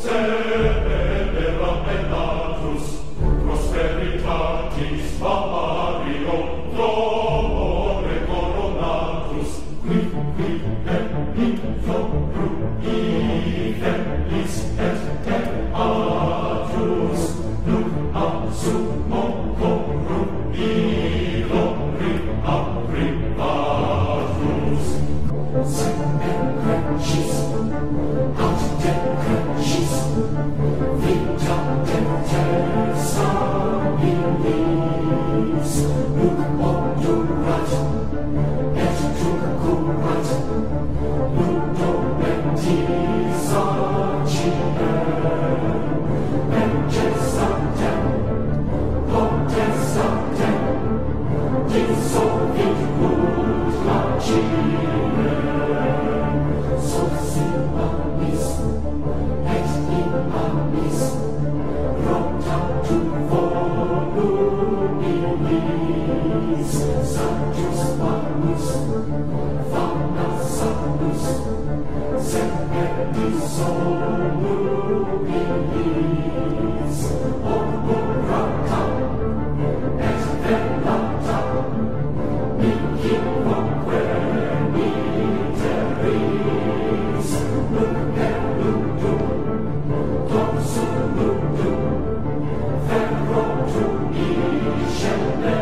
Shall